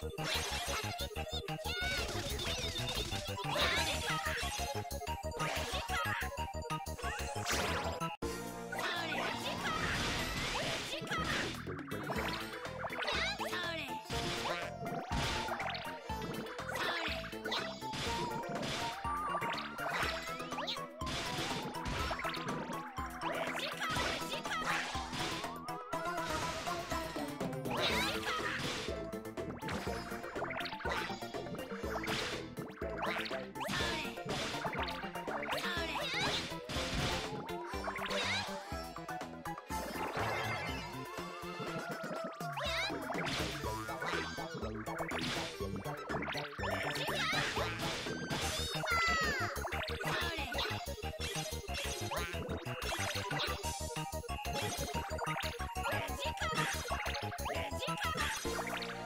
レジカマ